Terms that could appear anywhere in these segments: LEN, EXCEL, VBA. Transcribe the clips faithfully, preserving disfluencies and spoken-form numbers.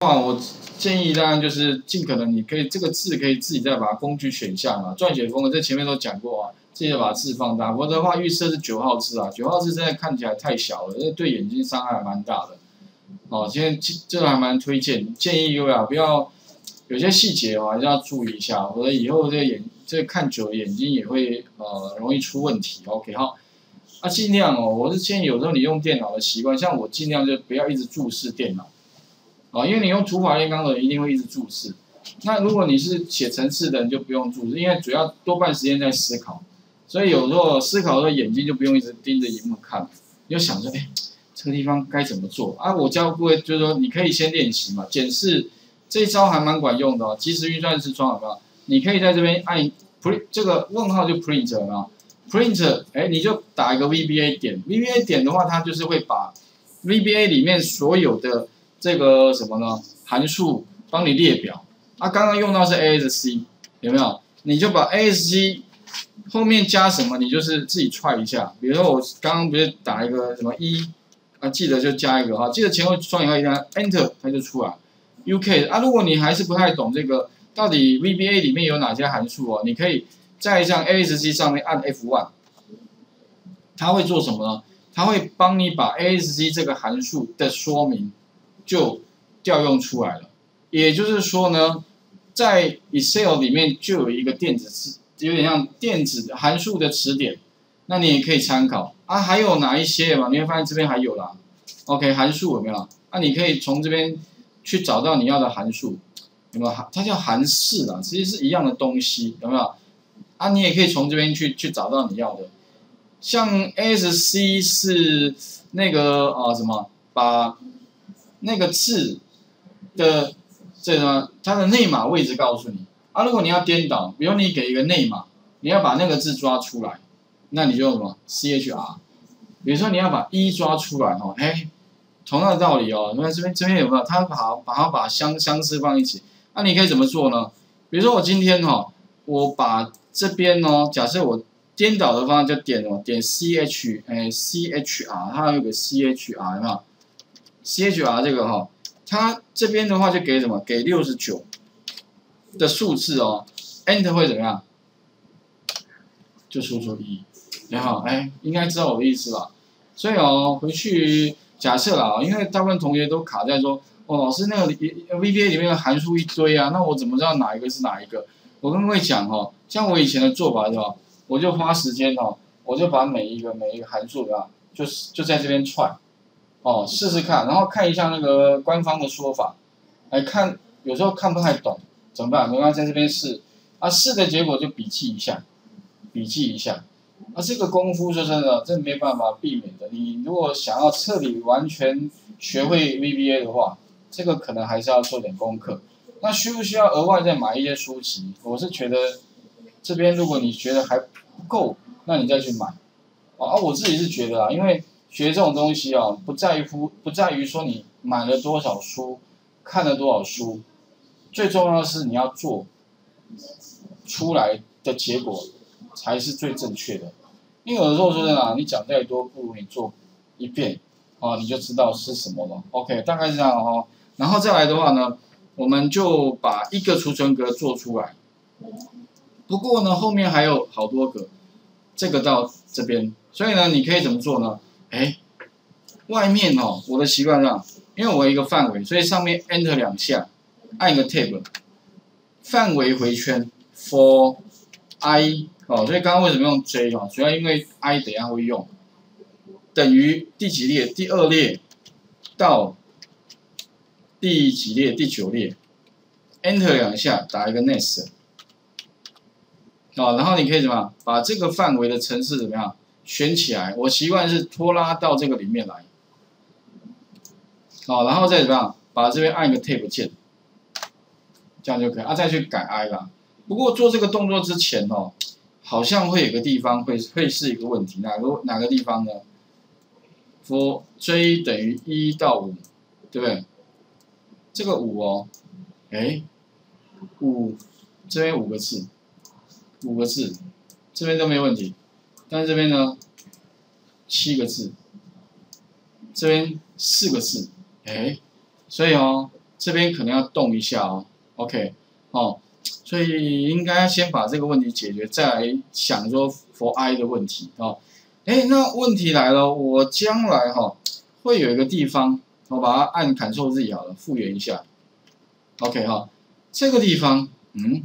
啊，我建议当然就是尽可能你可以这个字可以自己再把工具选一下嘛。撰写风格在前面都讲过啊，自己把字放大。我的话预设是九号字啊，九号字真的看起来太小了，这对眼睛伤害蛮大的。哦，今天这还蛮推荐，建议各位啊不要有些细节我还是要注意一下，否则以后这眼这看久了眼睛也会呃容易出问题。OK 好。 啊，尽量哦，我是建议有时候你用电脑的习惯，像我尽量就不要一直注视电脑，啊、哦，因为你用土法炼钢的人一定会一直注视。那如果你是写程式的人就不用注视，因为主要多半时间在思考，所以有时候思考的时候眼睛就不用一直盯着荧幕看，你就想着，哎，这个地方该怎么做啊？我教各位就是说，你可以先练习嘛，检视这一招还蛮管用的哦，即时运算视窗有没有？你可以在这边按 print 这个问号就 print 有没有？ print， 哎，你就打一个 V B A 点 ，V B A 点的话，它就是会把 V B A 里面所有的这个什么呢函数帮你列表。啊，刚刚用到是 A S C， 有没有？你就把 A S C 后面加什么，你就是自己踹一下。比如说我刚刚不是打一个什么一，啊，记得就加一个啊，记得前后双引号一加 Enter， 它就出来。U K 啊，如果你还是不太懂这个到底 V B A 里面有哪些函数哦，你可以。 在像 A S C 上面按 F 一， 它会做什么呢？它会帮你把 A S C 这个函数的说明就调用出来了。也就是说呢，在 Excel 里面就有一个电子词，有点像电子函数的词典，那你也可以参考啊。还有哪一些嘛？你会发现这边还有啦。OK， 函数有没有？啊，你可以从这边去找到你要的函数，有没有？它叫函式啦，其实是一样的东西，有没有？ 啊，你也可以从这边去去找到你要的，像 A S C 是那个啊、呃、什么，把那个字的这个它的内码位置告诉你啊。如果你要颠倒，比如你给一个内码，你要把那个字抓出来，那你就什么 C H R。比如说你要把一、e、抓出来哦，哎，同样的道理哦。那这边这边有没有？它把把它把相相似放一起，那、啊、你可以怎么做呢？比如说我今天哈、哦，我把 这边哦，假设我颠倒的方向就点哦，点 C H 哎 C H R， 它有个 C H R 有没有 ？C H R 这个哈、哦，它这边的话就给什么？给六十九的数字哦 ，Enter 会怎么样？就输出一，然后哎，应该知道我的意思吧？所以哦，回去假设啦，因为大部分同学都卡在说，哦，老师那个 V B A 里面的函数一堆啊，那我怎么知道哪一个是哪一个？ 我跟各位讲哦，像我以前的做法是吧，我就花时间哦，我就把每一个每一个函数啊，就是就在这边踹，哦，试试看，然后看一下那个官方的说法，来看，有时候看不太懂，怎么办？没关系，在这边试，啊，试的结果就笔记一下，笔记一下，啊，这个功夫说真的，这没办法避免的。你如果想要彻底完全学会 V B A 的话，这个可能还是要做点功课。 那需不需要额外再买一些书籍？我是觉得，这边如果你觉得还不够，那你再去买。啊，我自己是觉得啊，因为学这种东西啊，不在乎不在于说你买了多少书，看了多少书，最重要的是你要做出来的结果才是最正确的。因为有的时候说真的啊，你讲再多，不如你做一遍啊，你就知道是什么了。OK， 大概是这样哦。然后再来的话呢？ 我们就把一个储存格做出来，不过呢，后面还有好多个，这个到这边，所以呢，你可以怎么做呢？哎，外面哦，我的习惯上，因为我有一个范围，所以上面 Enter 两下，按一个 Tab， 范围回圈 For I 哦，所以刚刚为什么用 J 哦？主要因为 I 等一下会用，等于第几列？第二列到。 第几列？第九列 ，Enter 两下，打一个 Next， 哦，然后你可以怎么样？把这个范围的程式怎么样选起来？我习惯是拖拉到这个里面来，哦，然后再怎么样？把这边按一个 Tab 键，这样就可以啊，再去改 I 啦。不过做这个动作之前哦，好像会有个地方会会是一个问题，哪个哪个地方呢 ？For J 等于一到五，对不对？ 这个五哦，哎，五这边五个字，五个字，这边都没问题，但是这边呢，七个字，这边四个字，哎，所以哦，这边可能要动一下哦。OK， 哦，所以应该先把这个问题解决，再来想说 for I 的问题哦。哎，那问题来了，我将来哈、哦、会有一个地方，我把它按 Ctrl Z 好了，复原一下。OK 哈、哦，这个地方，嗯，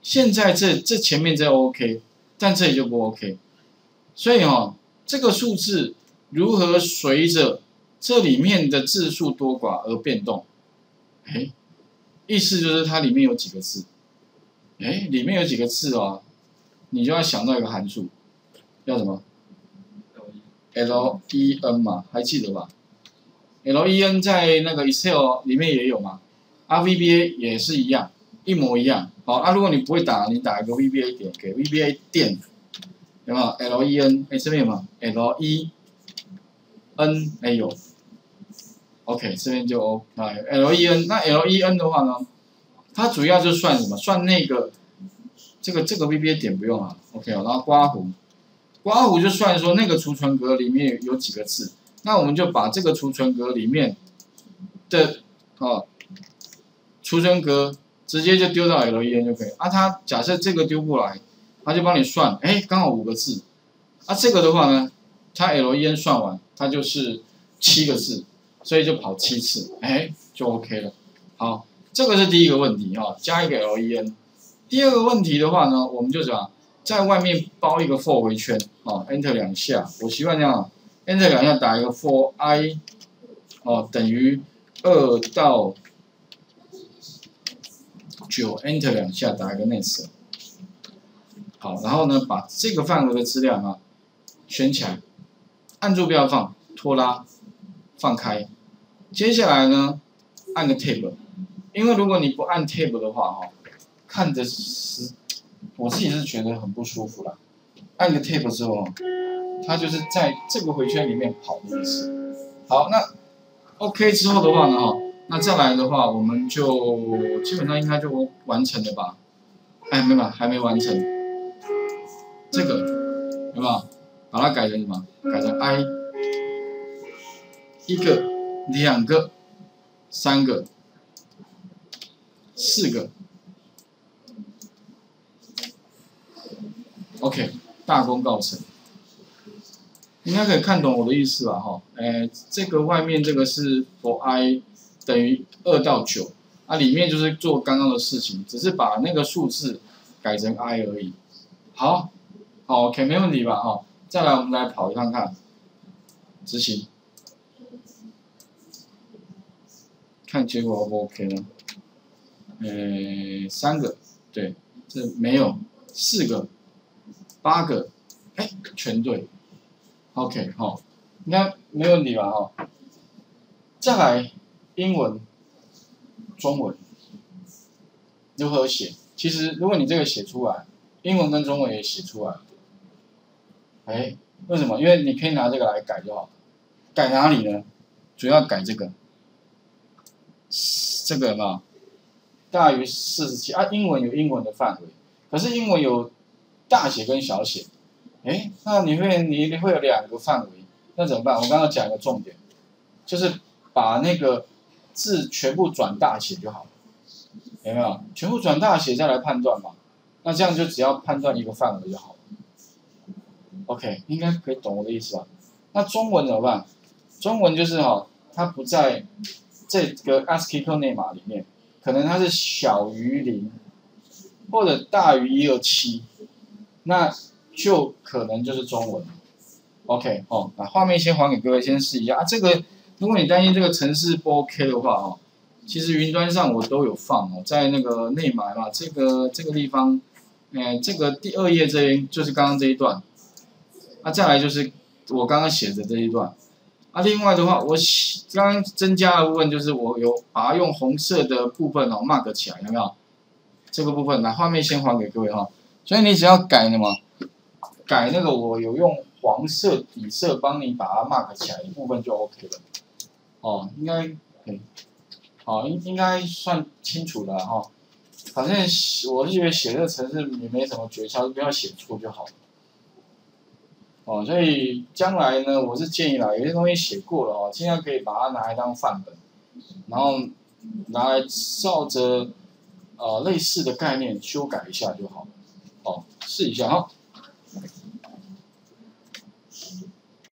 现在这这前面这 OK， 但这里就不 OK， 所以哈、哦、这个数字如何随着 这里面的字数多寡而变动，哎，意思就是它里面有几个字，哎，里面有几个字啊，你就要想到一个函数，叫什么 ？L E N 嘛，还记得吧 ？L E N 在那个 Excel 里面也有嘛 ，R V B A 也是一样，一模一样。好，啊，如果你不会打，你打一个 V B A 点，给 V B A 点，有没有 ？L E N， 哎，这边有吗 ？L E N， 哎有。 OK， 这边就 O， 啊 ，L E N， 那 L E N 的话呢，它主要就算什么？算那个，这个这个 V B A 点不用啊 ，OK 然后刮弧，刮弧就算说那个储存格里面有几个字，那我们就把这个储存格里面的哦，储存格直接就丢到 L E N 就可以。啊，它假设这个丢过来，它就帮你算，哎，刚好五个字。啊，这个的话呢，它 L E N 算完，它就是七个字。 所以就跑七次，哎，就 OK 了。好，这个是第一个问题哈、哦，加一个 L E N。第二个问题的话呢，我们就讲在外面包一个 for 回圈，哦 ，Enter 两下，我习惯这样 ，Enter 两下打一个 for i， 哦，等于二到九 ，Enter 两下打一个 next。好，然后呢，把这个范围的资料呢选起来，按住不要放，拖拉，放开。 接下来呢，按个 Tab， 因为如果你不按 Tab 的话，哈，看着是，我自己是觉得很不舒服啦。按个 Tab 之后，它就是在这个回圈里面跑的意思。好，那 OK 之后的话呢，哈，那再来的话，我们就基本上应该就完成了吧？哎，没有，还没完成。这个，对吧？把它改成什么？改成 I， 一个。 两个，三个，四个 ，OK， 大功告成。应该可以看懂我的意思吧？哈，哎，这个外面这个是 for i 等于二到九，啊，里面就是做刚刚的事情，只是把那个数字改成 i 而已。好，好 ，OK， 没问题吧？哈，再来我们来跑一趟看，执行。 看结果 OK 呢？呃，三个，对，这没有，四个，八个，哎，全对 ，OK 好、哦，应该没问题吧？哈、哦，再来英文、中文如何写？其实如果你这个写出来，英文跟中文也写出来，哎，为什么？因为你可以拿这个来改就好了，改哪里呢？主要改这个。 这个嘛，大于四十七啊，英文有英文的范围，可是英文有大写跟小写，哎，那你会你会有两个范围，那怎么办？我刚刚讲一个重点，就是把那个字全部转大写就好了，有没有？全部转大写再来判断嘛，那这样就只要判断一个范围就好了。OK， 应该可以懂我的意思吧？那中文怎么办？中文就是哈、哦，它不在 这个 ASCII 克内码里面，可能它是小于零，或者大于一百二十七，那就可能就是中文。OK， 哦，那画面先还给各位，先试一下啊。这个如果你担心这个程式不 OK 的话哦，其实云端上我都有放哦，在那个内码嘛，这个这个地方，呃，这个第二页这边就是刚刚这一段，那、啊、再来就是我刚刚写的这一段。 啊，另外的话，我刚刚增加的部分就是我有把它用红色的部分哦 mark 起来，有没有？这个部分来画面先还给各位哈、哦。所以你只要改什么，改那个我有用黄色底色帮你把它 mark 起来的部分就 OK 了。哦，应该可以，哦应应该算清楚了哈、哦。反正我是觉得写这个程式也没什么诀窍，不要写错就好了。 哦，所以将来呢，我是建议啦，有些东西写过了哦，尽量可以把它拿来当范本，然后拿来照着呃类似的概念修改一下就好了。好，试一下哈。